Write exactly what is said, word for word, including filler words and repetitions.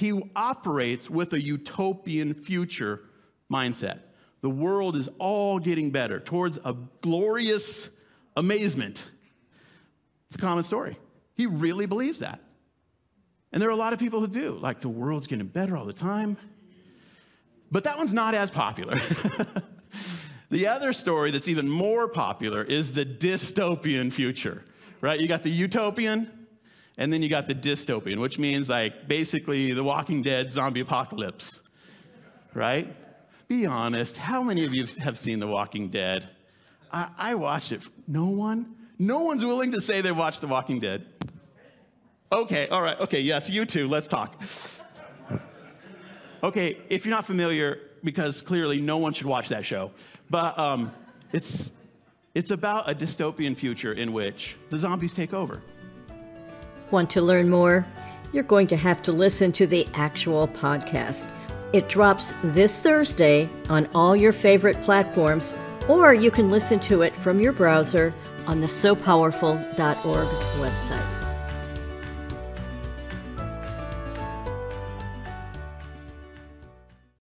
He operates with a utopian future mindset. The world is all getting better towards a glorious amazement. It's a common story. He really believes that. And there are a lot of people who do. Like, the world's getting better all the time. But that one's not as popular. The other story that's even more popular is the dystopian future, right? You got the utopian, and then you got the dystopian, which means, like, basically The Walking Dead zombie apocalypse, right? Be honest, how many of you have seen The Walking Dead? I, I watched it. No one? No one's willing to say they watched The Walking Dead. Okay, all right, okay, yes, you two, let's talk. Okay, if you're not familiar, because clearly no one should watch that show, but um, it's, it's about a dystopian future in which the zombies take over. Want to learn more? You're going to have to listen to the actual podcast. It drops this Thursday on all your favorite platforms, or you can listen to it from your browser on the so powerful dot org website.